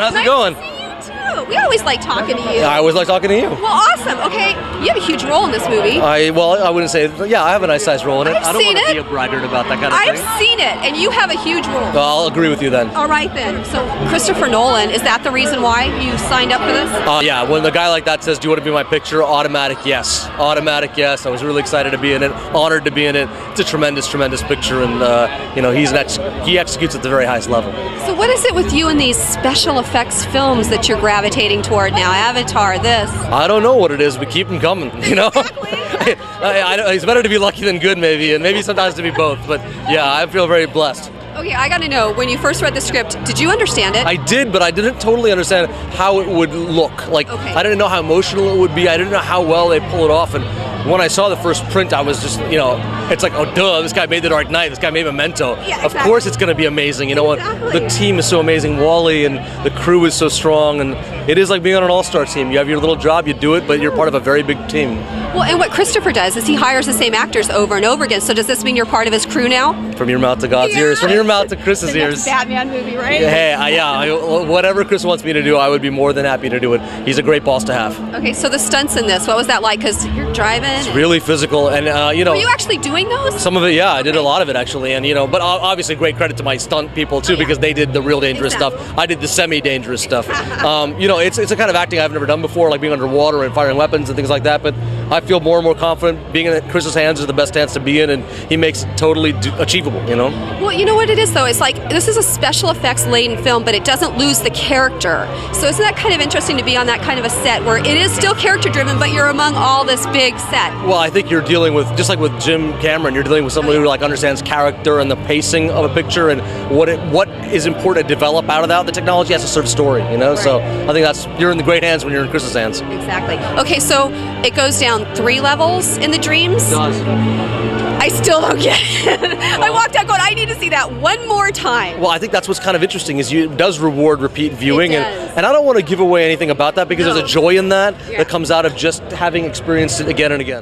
How's it going? Nice to see you too. We always like talking to you. I always like talking to you. Well, awesome. Okay, you have a huge role in this movie. Well, I wouldn't say. Yeah, I have a nice sized role in it. I don't want to be a braggart about that kind of thing. I've seen it, and you have a huge role. I'll agree with you then. All right then. So Christopher Nolan, is that the reason why you signed up for this? Yeah. When a guy like that says, "Do you want to be in my picture?" Automatic yes. Automatic yes. I was really excited to be in it. Honored to be in it. It's a tremendous, tremendous picture, and you know, he executes at the very highest level. So what is it with you and these special effects films that you're gravitating toward now? Avatar, this. I don't know what it is, but keep them coming, you know? Exactly. It's better to be lucky than good, maybe, and maybe sometimes to be both, but yeah, I feel very blessed. Okay, I gotta know, when you first read the script, did you understand it? I did, but I didn't totally understand how it would look. Like, okay. I didn't know how emotional it would be, I didn't know how well they'd pull it off, and when I saw the first print, I was just, you know, it's like, oh duh, this guy made The Dark Knight, this guy made Memento. Yeah, exactly. Of course it's gonna be amazing, you know what? Exactly. The team is so amazing, Wall-E, and the crew is so strong, and it is like being on an all-star team. You have your little job, you do it, but you're part of a very big team. Well, and what Christopher does is he hires the same actors over and over again, so does this mean you're part of his crew now? From your mouth to God's ears, from your mouth to Chris's ears. Batman movie, right? Hey, whatever Chris wants me to do, I would be more than happy to do it. He's a great boss to have. Okay, so the stunts in this, what was that like? Because you're driving. It's really physical, and you know. Were you actually doing those? Some of it, yeah, I did a lot of it actually, and you know, but obviously great credit to my stunt people too, because they did the real dangerous stuff. I did the semi-dangerous stuff. You know, it's a kind of acting I've never done before, like being underwater and firing weapons and things like that, but I feel more and more confident. Being in Chris's hands is the best hands to be in, and he makes it totally achievable, you know? Well, you know what it is, though? It's like, this is a special effects laden film, but it doesn't lose the character. So isn't that kind of interesting to be on that kind of a set where it is still character-driven, but you're among all this big set? Well, I think you're dealing with, just like with Jim Cameron, you're dealing with somebody who like understands character and the pacing of a picture and what is important to develop out of that. The technology has to serve story, you know? Right. So I think that's, you're in the great hands when you're in Chris's hands. Exactly. Okay, so it goes down 3 levels in the dreams. It does. I still don't get it. Well, I walked out going, I need to see that one more time. Well, I think that's what's kind of interesting is it does reward repeat viewing, and I don't want to give away anything about that because there's a joy in that that comes out of just having experienced it again and again.